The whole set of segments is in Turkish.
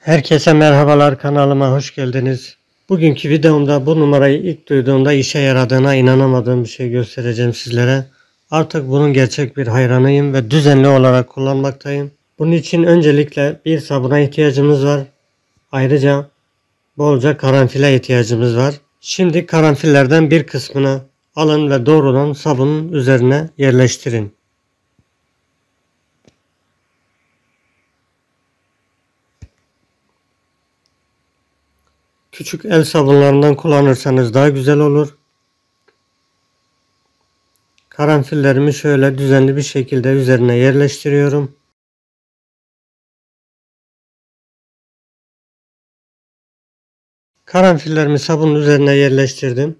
Herkese merhabalar, kanalıma hoş geldiniz. Bugünkü videomda bu numarayı ilk duyduğumda işe yaradığına inanamadığım bir şey göstereceğim sizlere. Artık bunun gerçek bir hayranıyım ve düzenli olarak kullanmaktayım. Bunun için öncelikle bir sabuna ihtiyacımız var. Ayrıca bolca karanfile ihtiyacımız var. Şimdi karanfillerden bir kısmını alın ve doğrudan sabunun üzerine yerleştirin. Küçük el sabunlarından kullanırsanız daha güzel olur. Karanfillerimi şöyle düzenli bir şekilde üzerine yerleştiriyorum. Karanfillerimi sabunun üzerine yerleştirdim.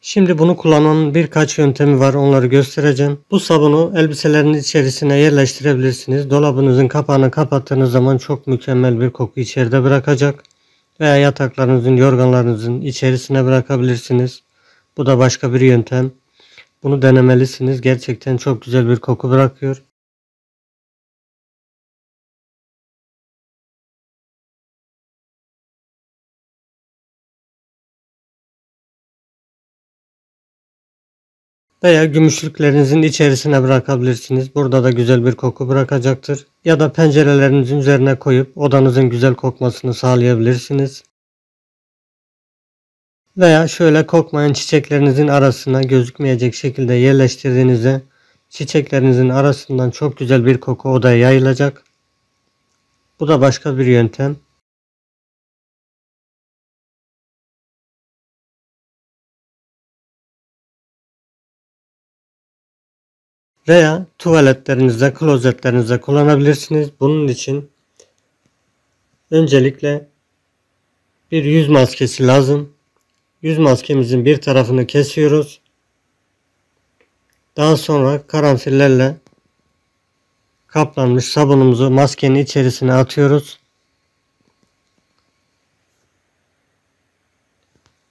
Şimdi bunu kullanmanın birkaç yöntemi var, onları göstereceğim. Bu sabunu elbiselerin içerisine yerleştirebilirsiniz. Dolabınızın kapağını kapattığınız zaman çok mükemmel bir koku içeride bırakacak. Veya yataklarınızın, yorganlarınızın içerisine bırakabilirsiniz. Bu da başka bir yöntem. Bunu denemelisiniz. Gerçekten çok güzel bir koku bırakıyor. Veya gümüşlüklerinizin içerisine bırakabilirsiniz. Burada da güzel bir koku bırakacaktır. Ya da pencerelerinizin üzerine koyup odanızın güzel kokmasını sağlayabilirsiniz. Veya şöyle kokmayan çiçeklerinizin arasına gözükmeyecek şekilde yerleştirdiğinizde çiçeklerinizin arasından çok güzel bir koku odaya yayılacak. Bu da başka bir yöntem. Veya tuvaletlerinizde, klozetlerinizde kullanabilirsiniz. Bunun için öncelikle bir yüz maskesi lazım. Yüz maskemizin bir tarafını kesiyoruz. Daha sonra karanfillerle kaplanmış sabunumuzu maskenin içerisine atıyoruz.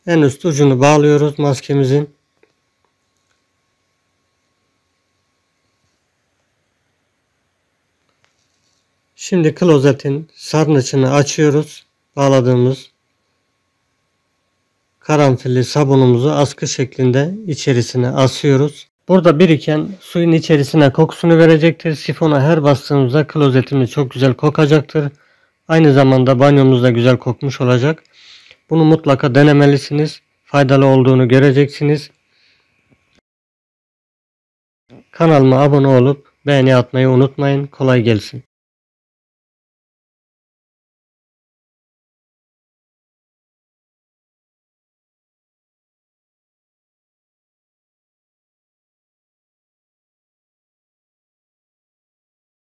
En üst ucunu bağlıyoruz maskemizin. Şimdi klozetin sarnıcını açıyoruz. Bağladığımız karanfilli sabunumuzu askı şeklinde içerisine asıyoruz. Burada biriken suyun içerisine kokusunu verecektir. Sifona her bastığımızda klozetimiz çok güzel kokacaktır. Aynı zamanda banyomuz da güzel kokmuş olacak. Bunu mutlaka denemelisiniz. Faydalı olduğunu göreceksiniz. Kanalıma abone olup beğeni atmayı unutmayın. Kolay gelsin.